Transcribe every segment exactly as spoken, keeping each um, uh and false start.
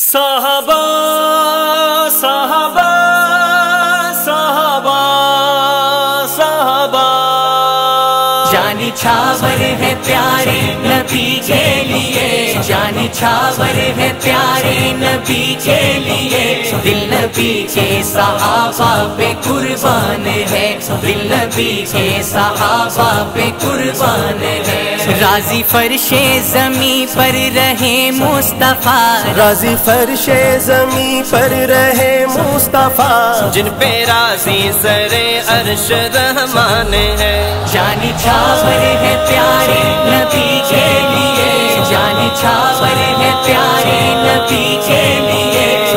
साहबा साहबा साहबा साहबा जानी छावर है प्यारे नबी के लिए, जानी छावर है प्यारे नबी के लिए। दिल नबी के सहाबा पे कुर्बान है, दिल नबी के सहाबा पे कुर्बान है। राजी फर्शे जमी पर रहे मुस्तफा, राजी फर्शे जमी पर रहे मुस्तफा। जिन पे राजी सरे अर्श रहमान है, जानी छावर है प्यारे नबी के लिए, जानी छावर है प्यारे नबी के लिए।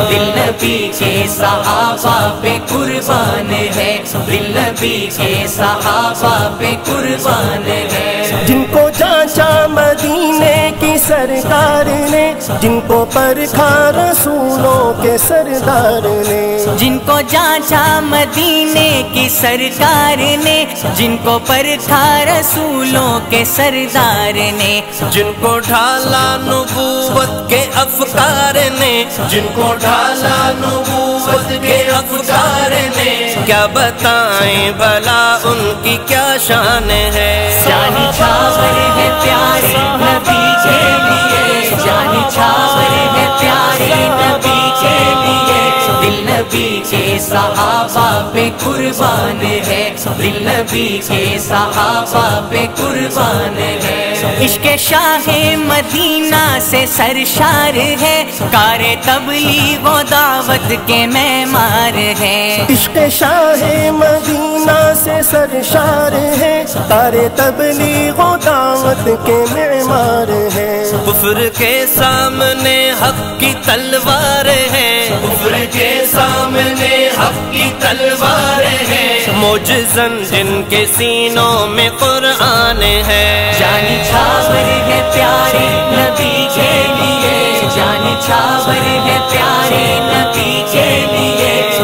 दिल नबी के सहाबा पे कुर्बान है, दिल नबी के सहाबा पे कुर्बान है। जिनको जांचा मदीने की सरकार ने, जिनको परखा रसूलों के सरदार ने, जिनको जांचा मदीने की सरकार ने, जिनको परखा रसूलों के सरदार ने। जिनको ढाला नबूवत के अफकार ने, जिनको ढाला नबूवत के अफकार ने। क्या बताएं भला उनकी क्या शान है। जानी छावर है प्यारे नबी के लिए, जानी छावर है प्यारे नबी के लिए। दिल नबी के सहाबा पे कुर्बान है, दिल नबी के सहाबा पे कुर्बान है। इश्क शाहे मदीना से सरशार है, कारे तबली वो दावत के मेहमान है। इश्क शाहे मदीना से सरशार है, कारे तबली वो दावत के मेहमान है। कुफ्र के सामने हक की तलवार है, कुफ्र के सामने हक की तलवार है। मौजज़न जिनके सीनों में कुरान है, जानी छावर है प्यारे नबी के लिए, जानी छावर है प्यारे नबी के लिए।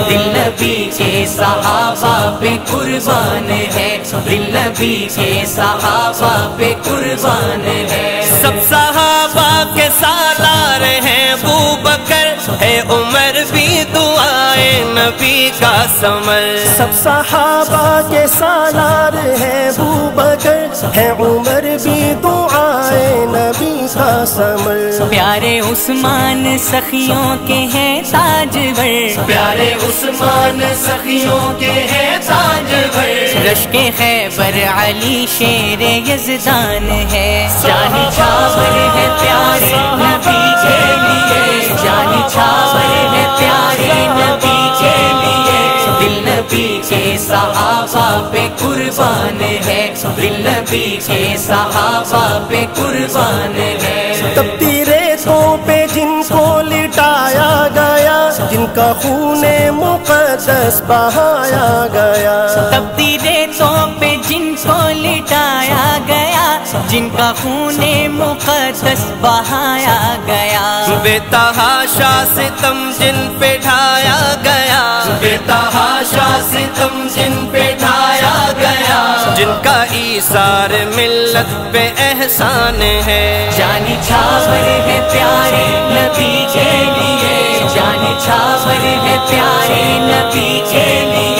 दिल नबी के सहाबा पे कुर्बान है, दिल नबी के सहाबा पे कुर्बान है। सब सहाबा के सालार हैं अबू बकर है उमर भी दुआए नबी का समर। सब सहाबा के सालार हैं अबू बकर है उमर भी दुआए नबी का समर। प्यारे उस्मान सखियों के हैं ताजवर, प्यारे उस्मान सखियों के हैं ताजवर। रश्के खैबर अली शेर यज़दान है, जानी छावर है प्यारे नबी के लिए, जानी छावर है प्यारे नबी के लिए। दिल नबी के सहाबा पे कुर्बान है, दिल नबी के सहाबा पे कुर्बान है। तब तेरे सो पे जिनको लिटाया गया, जिनका खूने मुक़द्दस बहाया गया। तब तीरे सो पे जिनको लिटाया गया, जिनका खूने मुक़द्दस बहाया गया। बेतहाशा सितम जिन पे ढाया गया, बेतहाशा सितम जिन पे ढाया गया। जिनका ईसार मिल्लत पे एहसान है, जानी छावर है प्यारे नबी के लिए, जानी छावर है प्यारे नबी के लिए।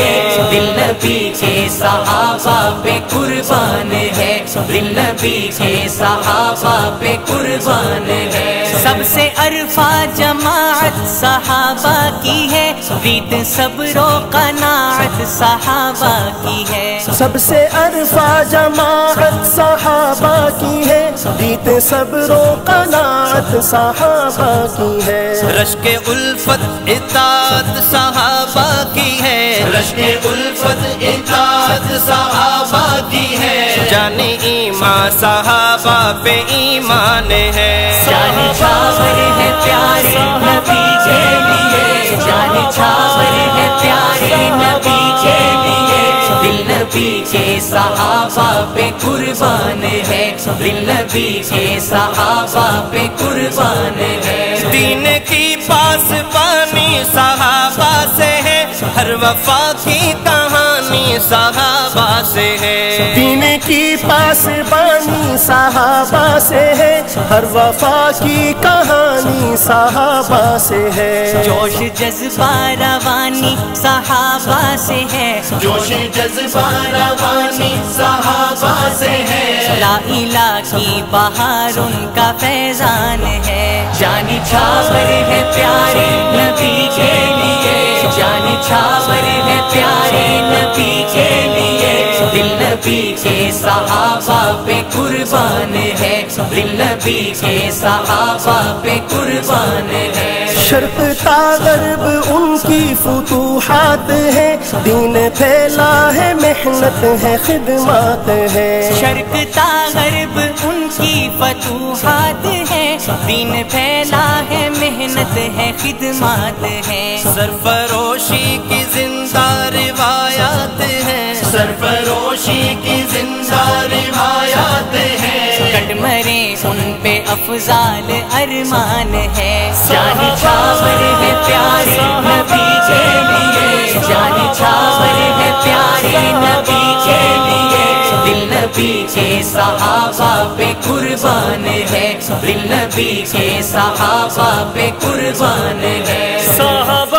दिल नबी के सहाबा पे कुर्बान है, दिल नबी के सहाबा पे कुर्बान है। सबसे अरफा जमात सहाबा की है, रीत सब्रो कनात सहाबा की है। सबसे अरफा जमात सहाबा की है, रीत सब्रो कनात सहाबा की है। रश्के उल्फत इताअत सहाबा की है, रश्के उल्फत इताअत सहाबा की है। जाने ईमा सहाबा पे ईमान है, जाने छावर है प्यारे नबी के लिए, जाने छावर है प्यारे नबी के लिए। दिल नबी के सहाबा पे कुर्बान है, दिल नबी के सहाबा पे कुर्बान है। दीन की पास पानी सहाबा से है, हर वफा की कहानी पासबानी सहाबा से है, दीन की पासबानी सहाबा से है, हर वफा की कहानी सहाबा से है। जोश जज्बा रवानी सहाबा से है, जोश जज्बा रवानी सहाबा से है। ला इलाहा की बहार उनका फैजान है, जानी छावर है प्यारे नबी के लिए, जानी छावर है प्यारे नबी के लिए। दिल नबी के सहाबा पे कुर्बान है, दिल नबी के सहाबा पे कुर्बान है। शर्क़ ता ग़र्ब उनकी फुतूहात है, दीन फैला है मेहनत है खिदमत है। शर्क़ ता ग़र्ब उनकी फतूहात है, दीन फैला है मेहनत है खिदमत है। सरफरोशी की जिंदा रिवायात है, सरफरोशी की जिंदा रिवायात है। कटमरे उन पे अफजाल अरमान है, जानी छावर है प्यारे नबी के लिए, जानी छावर है प्यारे नबी के लिए। दिल नबी के सहाबा पे कुर्बान है, दिल नबी के सहाबा पे कुर्बान है।